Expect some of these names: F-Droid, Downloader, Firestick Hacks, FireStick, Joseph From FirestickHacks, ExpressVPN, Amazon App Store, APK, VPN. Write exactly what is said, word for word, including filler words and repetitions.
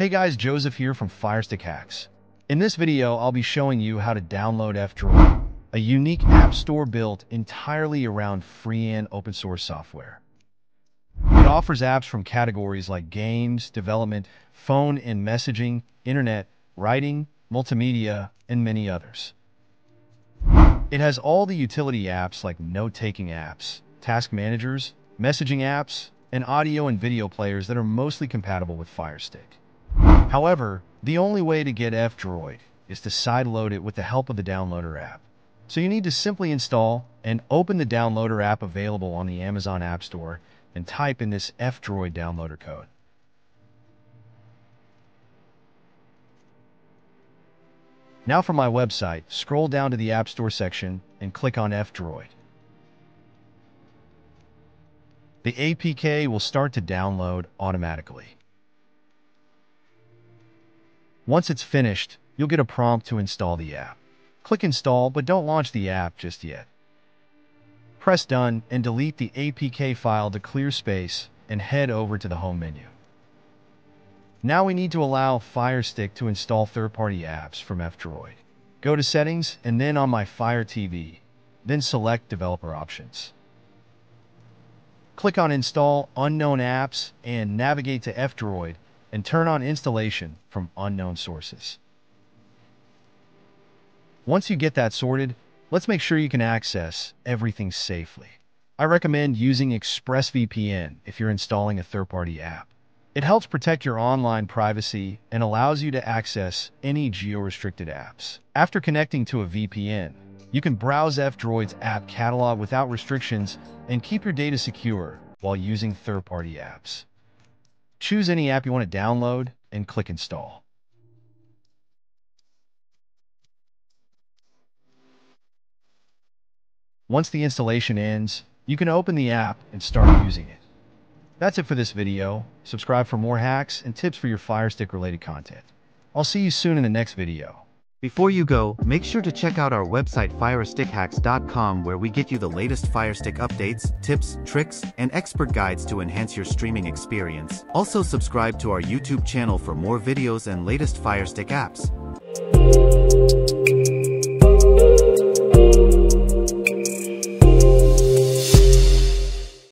Hey guys, Joseph here from Firestick Hacks. In this video, I'll be showing you how to download F-Droid, a unique app store built entirely around free and open source software. It offers apps from categories like games, development, phone and messaging, internet, writing, multimedia, and many others. It has all the utility apps like note-taking apps, task managers, messaging apps, and audio and video players that are mostly compatible with Firestick. However, the only way to get F-Droid is to sideload it with the help of the Downloader app. So you need to simply install and open the Downloader app available on the Amazon App Store and type in this F-Droid downloader code. Now from my website, scroll down to the App Store section and click on F-Droid. The A P K will start to download automatically. Once it's finished, you'll get a prompt to install the app. Click install, but don't launch the app just yet. Press done and delete the A P K file to clear space and head over to the home menu. Now we need to allow Firestick to install third-party apps from F-Droid. Go to settings and then on my Fire T V, then select developer options. Click on install unknown apps and navigate to F-Droid and turn on installation from unknown sources. Once you get that sorted, let's make sure you can access everything safely. I recommend using ExpressVPN if you're installing a third-party app. It helps protect your online privacy and allows you to access any geo-restricted apps. After connecting to a V P N, you can browse F-Droid's app catalog without restrictions and keep your data secure while using third-party apps. Choose any app you want to download and click install. Once the installation ends, you can open the app and start using it. That's it for this video. Subscribe for more hacks and tips for your Firestick related content. I'll see you soon in the next video. Before you go, make sure to check out our website firestick hacks dot com, where we get you the latest Firestick updates, tips, tricks, and expert guides to enhance your streaming experience. Also subscribe to our YouTube channel for more videos and latest Firestick apps.